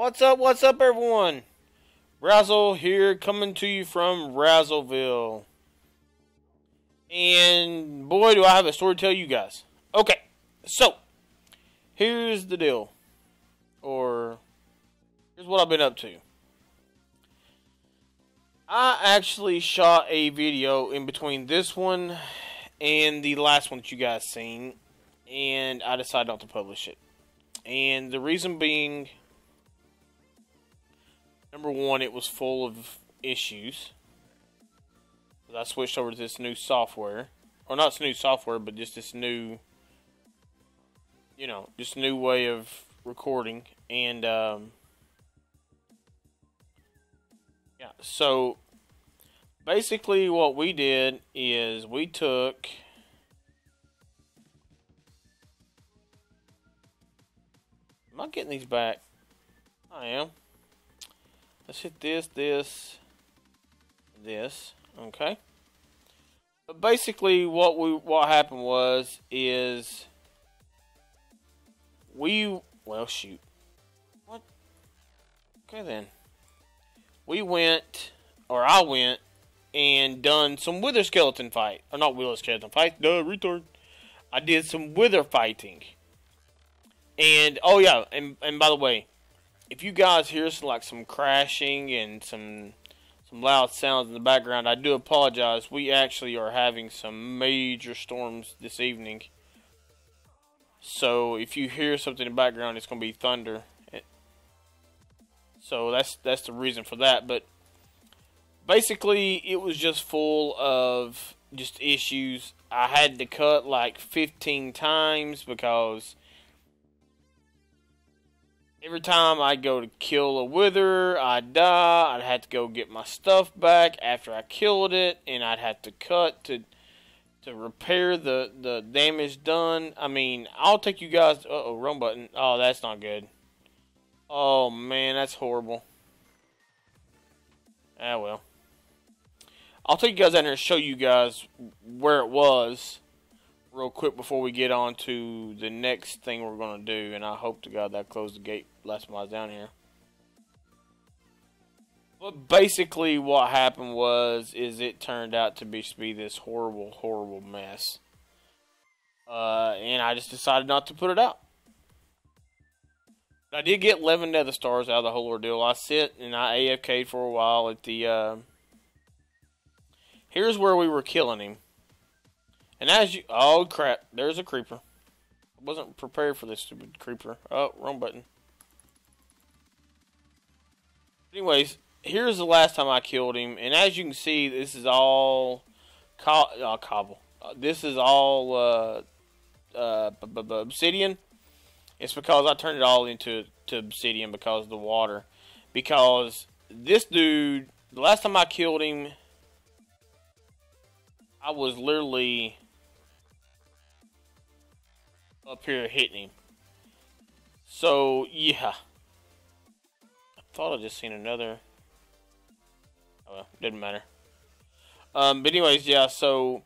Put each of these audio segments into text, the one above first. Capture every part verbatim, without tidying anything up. What's up, what's up, everyone? Razzle here, coming to you from Razzleville. And boy, do I have a story to tell you guys. Okay, so here's the deal. Or here's what I've been up to. I actually shot a video in between this one and the last one that you guys seen, and I decided not to publish it. And the reason being, number one, it was full of issues. I switched over to this new software. Or not new software, but just this new, you know, just new way of recording. And, um, yeah, so basically what we did is we took am I getting these back? I am. Let's hit this, this, this. Okay. But basically, what we what happened was is we well shoot what? Okay then. We went, or I went, and done some wither skeleton fight, or not wither skeleton fight. Duh, retard. I did some wither fighting. And oh yeah, and and by the way, if you guys hear some, like some crashing and some some loud sounds in the background, I do apologize. We actually are having some major storms this evening. So if you hear something in the background, it's going to be thunder. So that's that's the reason for that. But basically, it was just full of just issues. I had to cut like fifteen times because every time I go to kill a wither, I die. I'd have to go get my stuff back after I killed it, and I'd have to cut to to repair the the damage done. I mean, I'll take you guys. Uh oh, wrong button. Oh, that's not good. Oh man, that's horrible. Ah well. I'll take you guys down here and show you guys where it was real quick before we get on to the next thing we're going to do. And I hope to God that I closed the gate last time I was down here. But basically what happened was is it turned out to be, to be this horrible, horrible mess. Uh, and I just decided not to put it out. But I did get eleven nether stars out of the whole ordeal. I sit and I A F K'd for a while at the... Uh, here's where we were killing him. And as you, oh crap, there's a creeper. I wasn't prepared for this stupid creeper. Oh, wrong button. Anyways, here's the last time I killed him. And as you can see, this is all co uh, cobble. Uh, this is all uh, uh, b b b obsidian. It's because I turned it all into to obsidian because of the water. Because this dude, the last time I killed him, I was literally up here hitting him. So yeah, I thought I just seen another. Oh well, didn't matter. Um, but anyways, yeah. So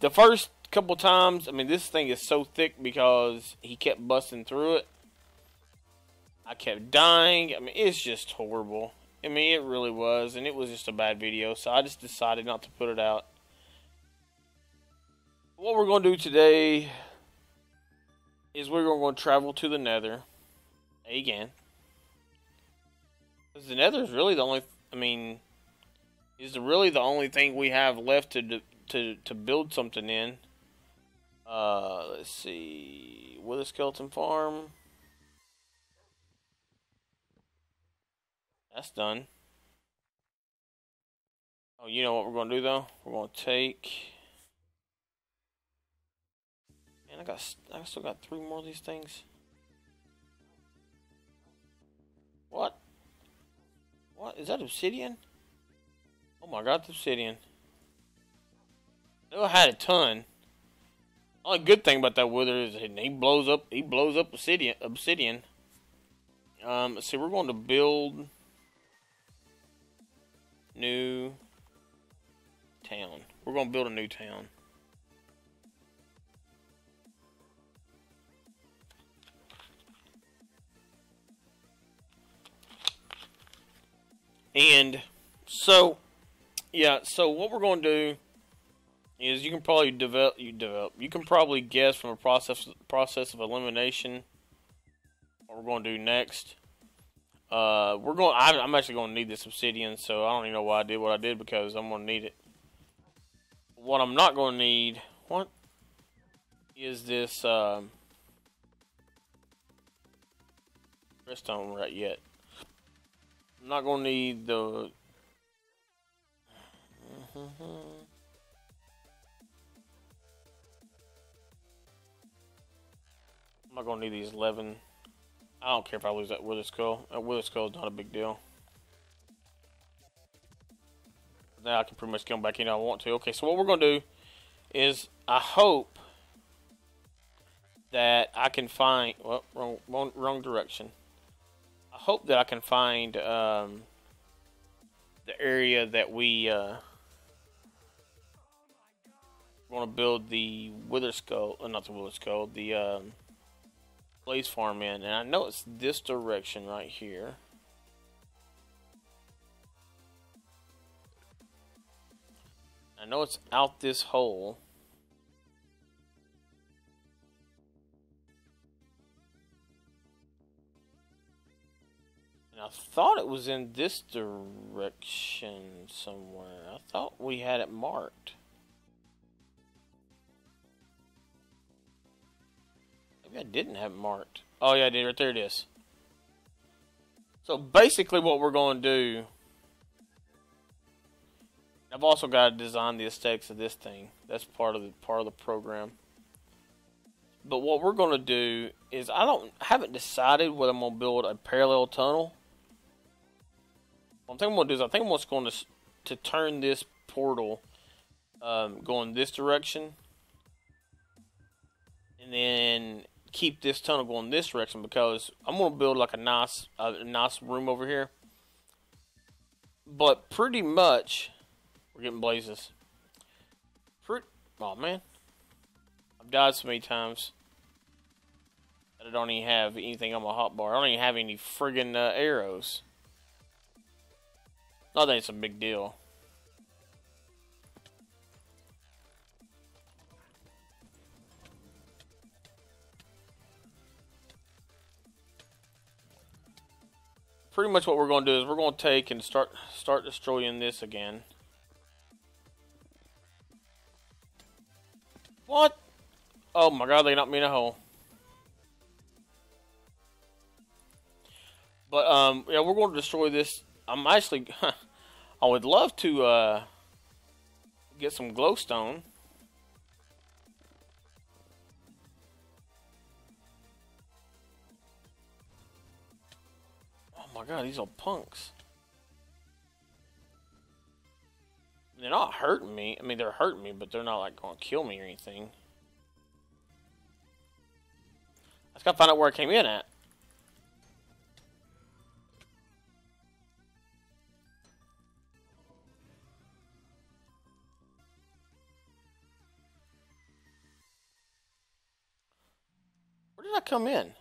the first couple times, I mean, this thing is so thick because he kept busting through it. I kept dying. I mean, it's just horrible. I mean, it really was, and it was just a bad video. So I just decided not to put it out. What we're going to do today is we're going to travel to the nether again. Because the nether is really the only, I mean, is really the only thing we have left to to, to build something in. Uh, let's see. Wither Skeleton Farm. That's done. Oh, you know what we're going to do though? We're going to take... I got. I still got three more of these things. What? What is that obsidian? Oh my God, it's obsidian! I knew I had a ton. The only good thing about that wither is he blows up. He blows up obsidian. Obsidian. Um. So we're going to build new town. We're going to build a new town. And so, yeah, so what we're going to do is you can probably develop, you develop, you can probably guess from a process, process of elimination what we're going to do next. Uh, we're going, I, I'm actually going to need this obsidian, so I don't even know why I did what I did, because I'm going to need it. What I'm not going to need, what is this, um, redstone right yet. I'm not going to need the, I'm not going to need these eleven. I don't care if I lose that wither skull. That wither skull is not a big deal. Now I can pretty much come back in if I want to. Okay, so what we're going to do is I hope that I can find... Well, wrong, wrong, wrong direction. I hope that I can find um, the area that we... Uh, want to build the wither skull, uh, not the wither skull, the um, blaze farm in, and I know it's this direction right here. I know it's out this hole. And I thought it was in this direction somewhere. I thought we had it marked. I didn't have it marked. Oh yeah, I did. Right there it is. So basically what we're going to do, I've also got to design the aesthetics of this thing. That's part of the part of the program. But what we're going to do is I don't haven't decided whether I'm going to build a parallel tunnel. What I'm thinking I'm going to do is I think I'm just going to to turn this portal um, going this direction, and then keep this tunnel going this direction, because I'm going to build like a nice a nice room over here. But pretty much we're getting blazes. Pretty, oh man, I've died so many times that I don't even have anything on my hotbar. I don't even have any friggin' uh, arrows. Not that it's a big deal. Pretty much what we're going to do is we're going to take and start start destroying this again. What? Oh my god, they knocked me in a hole. But um, yeah, we're going to destroy this. I'm actually, I would love to uh, get some glowstone. Oh my god, these are punks. They're not hurting me. I mean, they're hurting me, but they're not like gonna kill me or anything. I just gotta find out where I came in at. Where did I come in?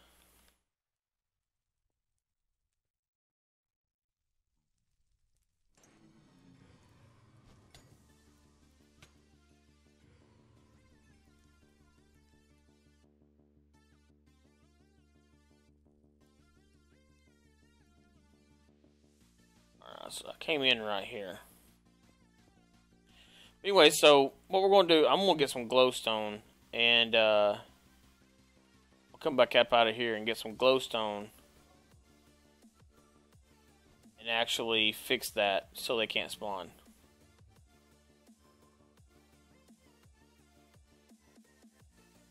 So I came in right here. Anyway, so what we're going to do, I'm going to get some glowstone, and uh, I'll come back up out of here and get some glowstone and actually fix that so they can't spawn.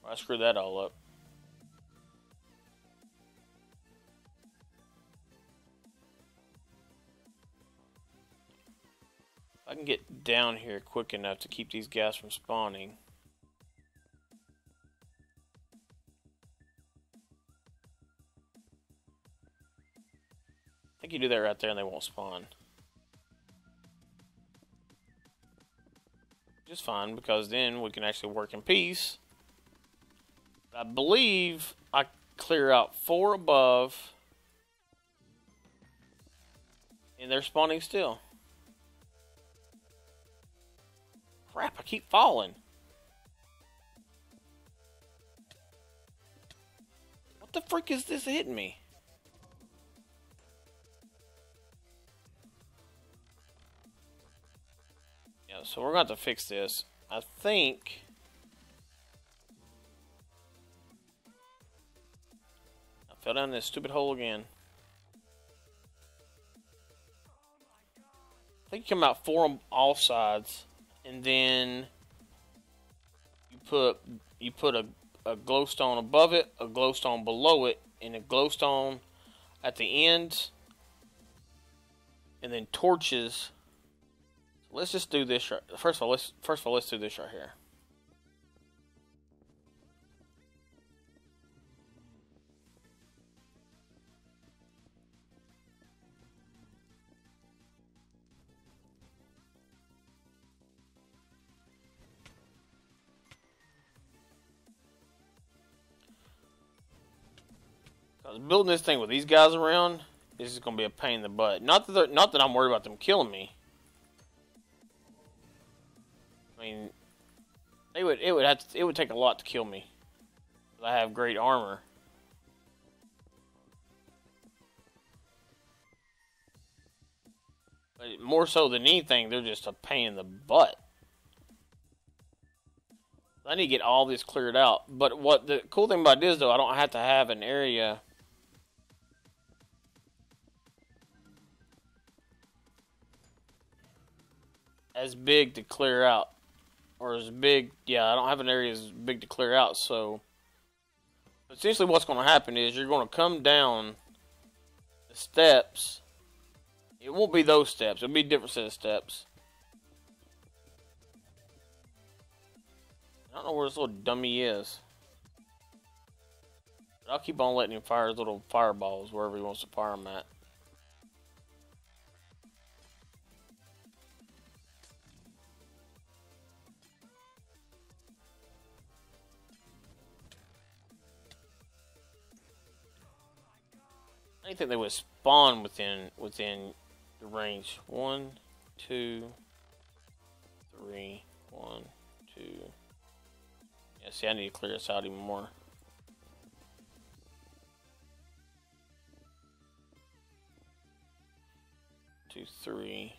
Well, I screwed that all up. I can get down here quick enough to keep these guys from spawning. I think you do that right there and they won't spawn. Just fine, because then we can actually work in peace. I believe I clear out four above. And they're spawning still. Crap, I keep falling. What the frick is this hitting me? Yeah, so we're going to have to fix this. I think... I fell down this stupid hole again. I think you come out four on all sides. And then you put you put a, a glowstone above it, a glowstone below it, and a glowstone at the end, and then torches. So let's just do this right. First of all, let's first of all let's do this right here. Building this thing with these guys around is going to be a pain in the butt. Not that not that I'm worried about them killing me. I mean, they would it would have to, it would take a lot to kill me. I have great armor. But more so than anything, they're just a pain in the butt. I need to get all this cleared out. But what the cool thing about this though, I don't have to have an area. As big to clear out, or as big, yeah, I don't have an area as big to clear out, so essentially what's going to happen is you're going to come down the steps. It won't be those steps, it'll be a different set of steps. I don't know where this little dummy is, but I'll keep on letting him fire his little fireballs wherever he wants to fire them at. I didn't think they would spawn within within the range. One, two, three, one, two. Yeah, see, I need to clear this out even more. Two, three,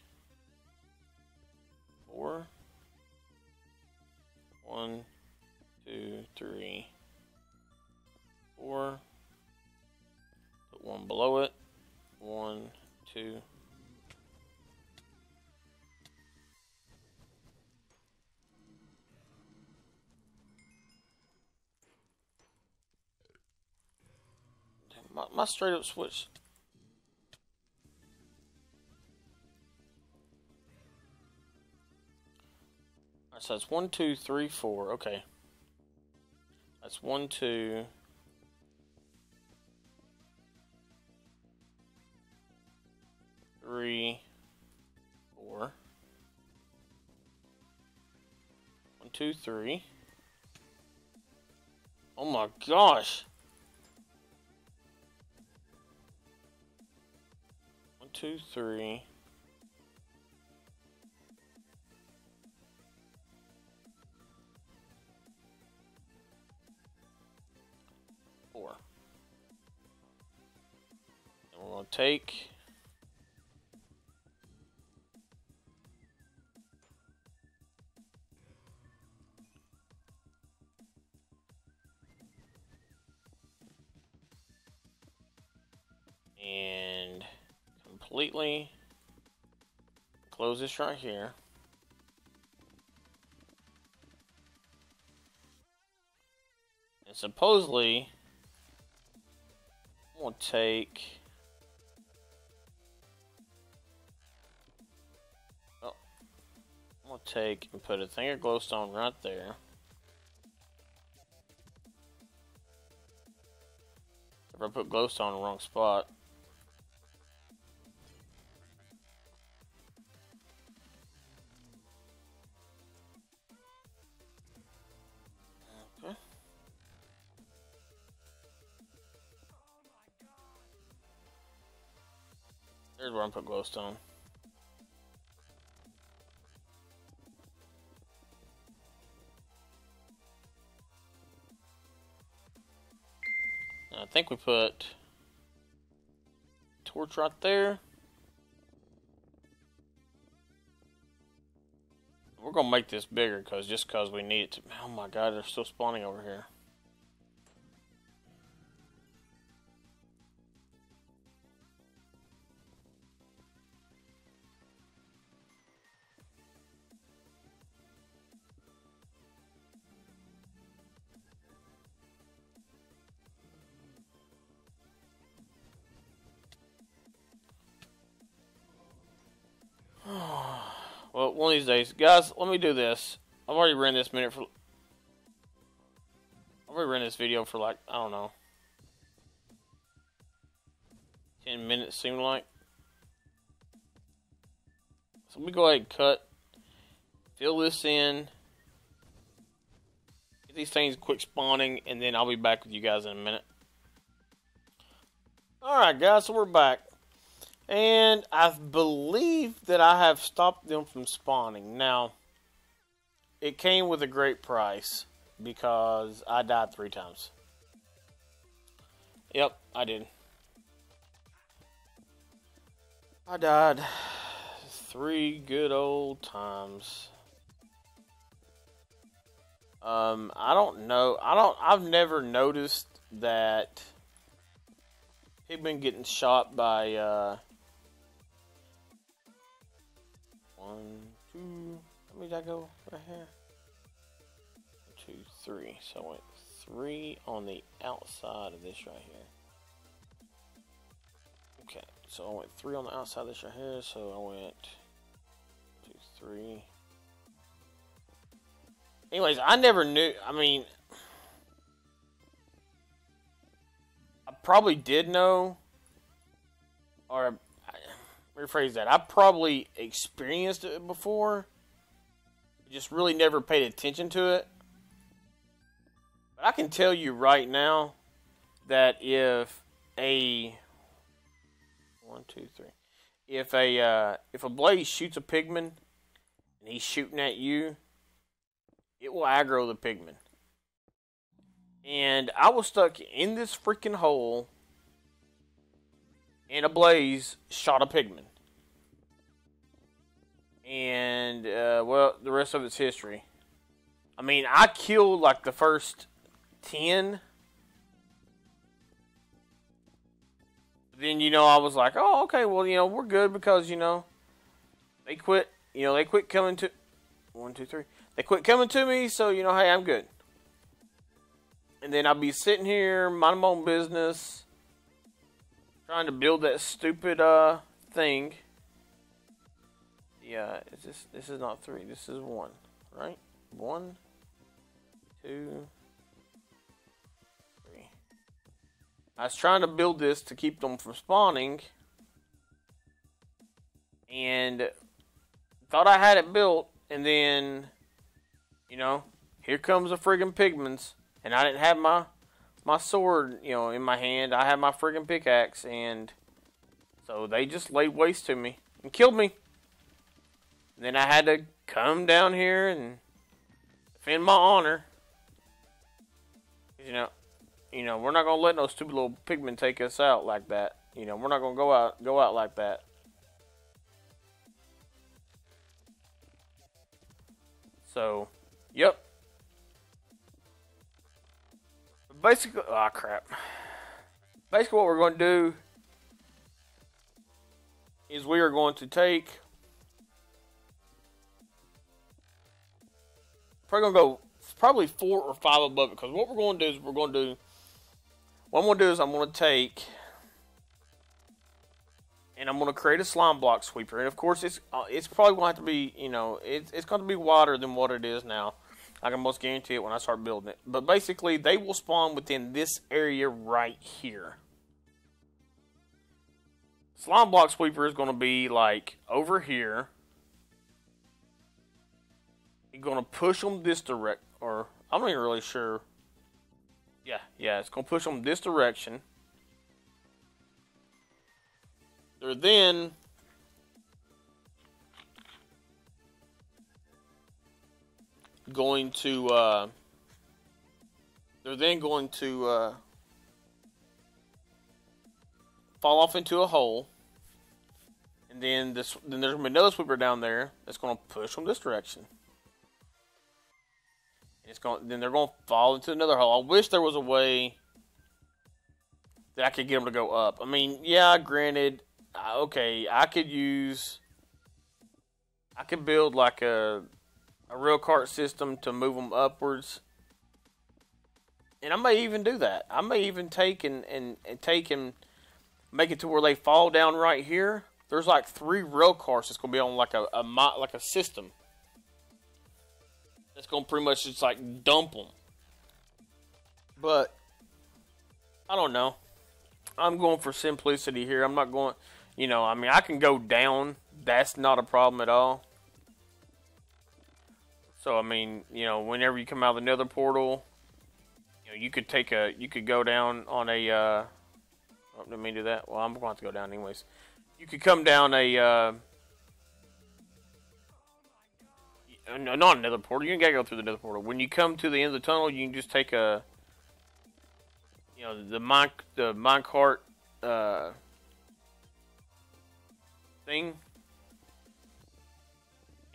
four. One, two, three, four. One below it. One, two. Damn, my, my straight up switch. Alright, so that's one, two, three, four. Okay. That's one, two. Three, four. One, two, three. Oh my gosh. One, two, three. Four. And we're going to take... and completely close this right here. And supposedly, I'm gonna take. Oh, I'm gonna take and put a thing of glowstone right there. If I put glowstone in the wrong spot. Here's where I'm gonna put glowstone. And I think we put torch right there. We're gonna make this bigger because just because we need it to. Oh my God, they're still spawning over here. Well, one of these days, guys, let me do this. I've already ran this minute for. I've already ran this video for like, I don't know, ten minutes seemed like. So let me go ahead and cut, fill this in, get these things quick spawning, and then I'll be back with you guys in a minute. All right, guys, so we're back. And I believe that I have stopped them from spawning. Now, it came with a great price because I died three times. Yep, I did. I died three good old times. Um, I don't know. I don't. I've never noticed that people been getting shot by. Uh, One, two, how many did I go right here? One, two, three. So I went three on the outside of this right here. Okay, so I went three on the outside of this right here. So I went two, three. Anyways, I never knew. I mean, I probably did know, or rephrase that. I probably experienced it before, just really never paid attention to it. But I can tell you right now that if a one, two, three, if a uh, if a blaze shoots a pigman and he's shooting at you, it will aggro the pigman. And I was stuck in this freaking hole. And a blaze shot a pigman. And, uh, well, the rest of it's history. I mean, I killed, like, the first ten. Then, you know, I was like, oh, okay, well, you know, we're good because, you know, they quit, you know, they quit coming to... One, two, three. They quit coming to me, so, you know, hey, I'm good. And then I'll be sitting here, minding my own business, trying to build that stupid uh thing. Yeah, is this this is not three. This is one, right? One, two, three. I was trying to build this to keep them from spawning, and thought I had it built, and then, you know, here comes the friggin' pigmans, and I didn't have my. My sword, you know, in my hand. I had my friggin' pickaxe, and so they just laid waste to me and killed me. And then I had to come down here and defend my honor. You know, you know, we're not gonna let no stupid little pigmen take us out like that. You know, we're not gonna go out go out like that. So, yep. Basically, oh crap. Basically, what we're going to do is we are going to take. Probably going to go probably four or five above it because what we're going to do is we're going to do. What I'm going to do is I'm going to take and I'm going to create a slime block sweeper, and of course it's uh, it's probably going to have to be, you know, it's it's going to be wider than what it is now. I can most guarantee it when I start building it. But basically, they will spawn within this area right here. Slime block sweeper is going to be like over here. You're going to push them this direct, or I'm not even really sure. Yeah, yeah, it's going to push them this direction. They're then going to, uh, they're then going to uh, fall off into a hole. And then, this, then there's going to be another sweeper down there that's going to push them this direction. It's going, then they're going to fall into another hole. I wish there was a way that I could get them to go up. I mean, yeah, granted, okay, I could use... I could build like a, a rail cart system to move them upwards. And I may even do that. I may even take and, and, and take and make it to where they fall down right here. There's like three rail carts that's going to be on like a, a like a system. That's going to pretty much just like dump them. But, I don't know. I'm going for simplicity here. I'm not going, you know, I mean, I can go down. That's not a problem at all. So I mean, you know, whenever you come out of the nether portal, you know, you could take a, you could go down on a, uh, oh, let me do that. Well, I'm going to have to go down anyways. You could come down a, uh, no, not a nether portal. You ain't got to go through the nether portal. When you come to the end of the tunnel, you can just take a, you know, the mine, the mine cart, uh, thing.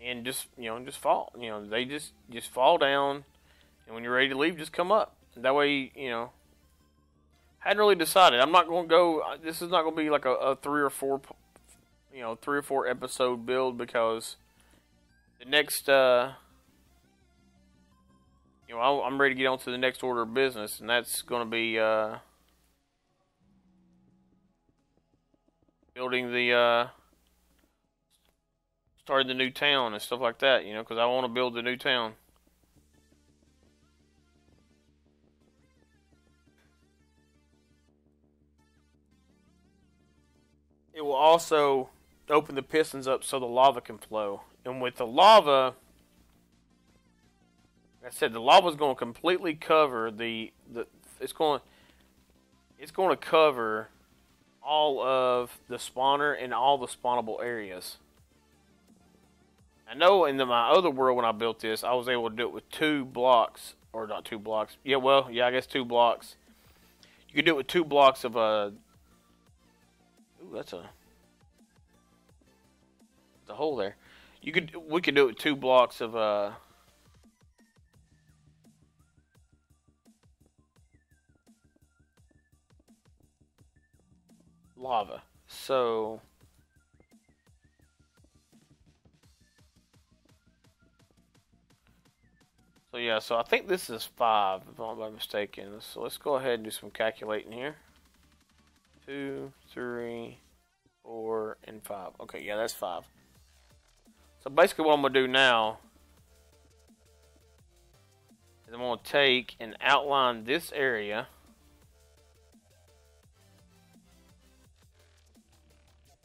And just, you know, just fall. You know, they just, just fall down. And when you're ready to leave, just come up. That way, you know, hadn't really decided. I'm not going to go, this is not going to be like a, a three or four, you know, three or four episode build, because the next, uh, you know, I'll, I'm ready to get on to the next order of business. And that's going to be, uh, building the, uh, started the new town and stuff like that, you know, because I want to build the new town. It will also open the pistons up so the lava can flow. And with the lava, like I said, the lava is going to completely cover the the. It's going. It's going to cover all of the spawner and all the spawnable areas. I know in the, my other world when I built this, I was able to do it with two blocks, or not two blocks. Yeah, well, yeah, I guess two blocks. You could do it with two blocks of a. Ooh, that's a. The hole there. You could, we could do it with two blocks of a. Lava. So. So yeah, so I think this is five, if I'm not mistaken. So let's go ahead and do some calculating here. Two, three, four, and five. Okay, yeah, that's five. So basically what I'm going to do now is I'm going to take and outline this area.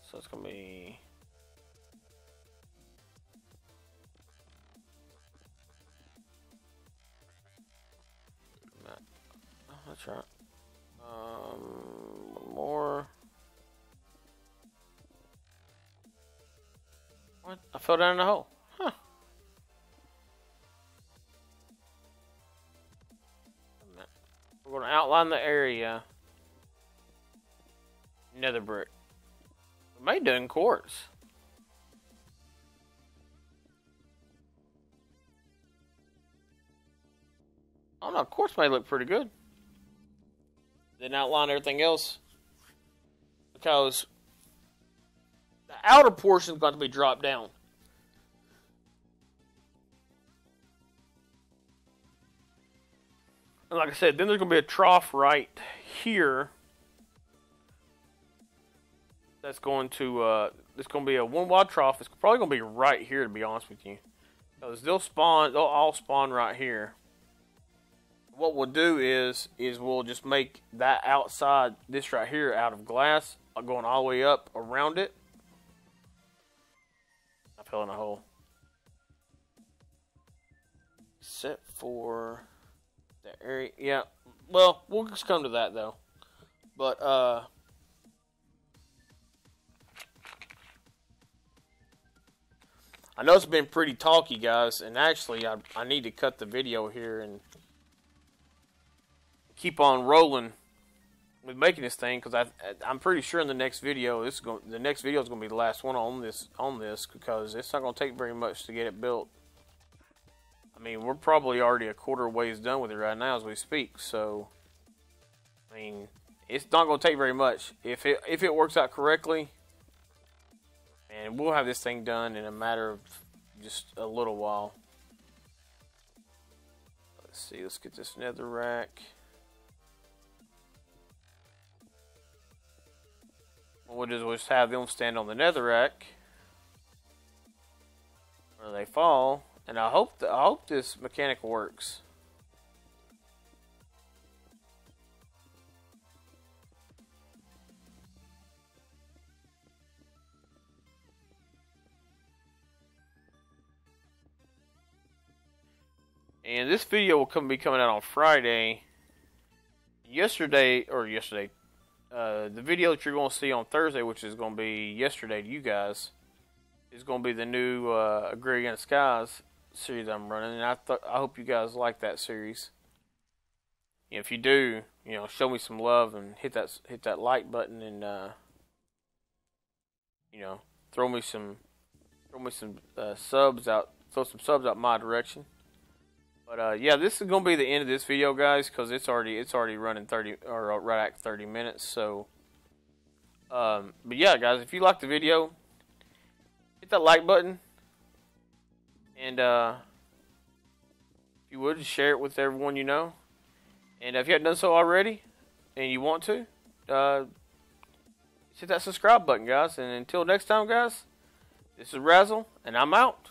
So it's going to be... That's right. Um, one more. What? I fell down in the hole. Huh. We're going to outline the area. Nether brick. We may do in quartz. Oh no, quartz may look pretty good. Then outline everything else, because the outer portion is going to be dropped down. And like I said, then there's going to be a trough right here that's going to, uh, it's going to be a one wide trough. It's probably going to be right here, to be honest with you, because they'll spawn, they'll all spawn right here. What we'll do is, is we'll just make that outside, this right here, out of glass, going all the way up around it. I fell in a hole. Except for the area, yeah. Well, we'll just come to that though. But, uh, I know it's been pretty talky, guys, and actually I, I need to cut the video here and keep on rolling with making this thing, because I I'm pretty sure in the next video this is going the next video is going to be the last one on this on this because it's not going to take very much to get it built. I mean, we're probably already a quarter ways done with it right now as we speak, so I mean, it's not going to take very much if it if it works out correctly, and we'll have this thing done in a matter of just a little while. Let's see, let's get this nether rack. We'll just, we'll just have them stand on the netherrack where they fall, and I hope the, I hope this mechanic works. And this video will come be coming out on Friday. Yesterday or yesterday. Uh, the video that you're going to see on Thursday, which is going to be yesterday to you guys, is going to be the new uh, Agrarian Skies series I'm running, and I th I hope you guys like that series. And if you do, you know, show me some love and hit that hit that like button, and uh, you know, throw me some throw me some uh, subs out, throw some subs out my direction. But uh, yeah, this is gonna be the end of this video, guys, because it's already it's already running thirty or right at thirty minutes. So, um, but yeah, guys, if you liked the video, hit that like button, and uh, if you would, share it with everyone you know. And if you haven't done so already, and you want to, uh, hit that subscribe button, guys. And until next time, guys, this is Razzle, and I'm out.